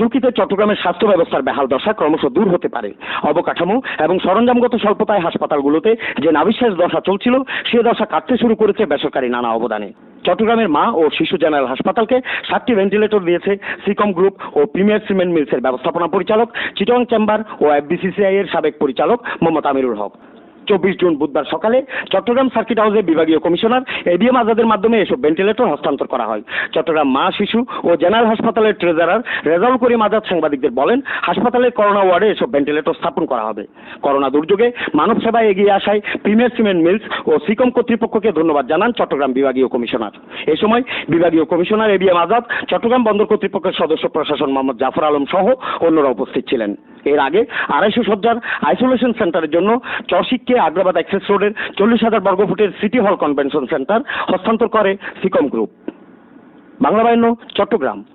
ঝুঁকিতে চট্টগ্রামের স্বাস্থ্য ব্যবস্থার বেহাল দশা ক্রমশ দূর হতে পারে। অবকাঠামো এবং সরঞ্জামগত স্বল্পতায় হাসপাতালগুলোতে যে নাভিশ্বাস দশা চলছিল, সে দশা কাটতে শুরু করেছে বেসরকারি নানা অবদানে। চট্টগ্রামের মা ও শিশু জেনারেল হাসপাতালকে 7টি ভেন্টিলেটর দিয়েছে সী কম গ্রুপ ও প্রিমিয়ার সিমেন্ট মিলসের ব্যবস্থাপনা পরিচালক, চিটং চেম্বার ও এফবিসিসিআই এর সাবেক পরিচালক মোহাম্মদ আমিরুল হক। 24 জুন বুধবার সকালে চট্টগ্রাম সার্কিট হাউজে বিভাগীয় কমিশনার এবিএম আজাদের মাধ্যমে এসব ভেন্টিলেটর হস্তান্তর করা হয়। চট্টগ্রাম মা, শিশু ও জেনারেল হাসপাতালের ট্রেজারার রেজাউল করিম আজাদ সাংবাদিকদের বলেন, হাসপাতালের করোনা ওয়ার্ডে এসব ভেন্টিলেটর স্থাপন করা হবে। করোনা দুর্যোগে মানব সেবায় এগিয়ে আসায় প্রিমিয়ার সিমেন্ট মিলস ও সী কম কর্তৃপক্ষকে ধন্যবাদ জানান চট্টগ্রাম বিভাগীয় কমিশনার। এ সময় বিভাগীয় কমিশনার এবিএম আজাদ, চট্টগ্রাম বন্দর কর্তৃপক্ষের সদস্য প্রশাসন মোহাম্মদ জাফর আলম সহ অন্যরা উপস্থিত ছিলেন। এর আগে 250 শয্যার আইসোলেশন সেন্টারের জন্য চশিককে আগ্রাবাদ এক্সেস রোডের 40,000 বর্গফুটের সিটি হল কনভেনশন সেন্টার হস্তান্তর করে সী কম গ্রুপ। বাংলা বাহিনী, চট্টগ্রাম।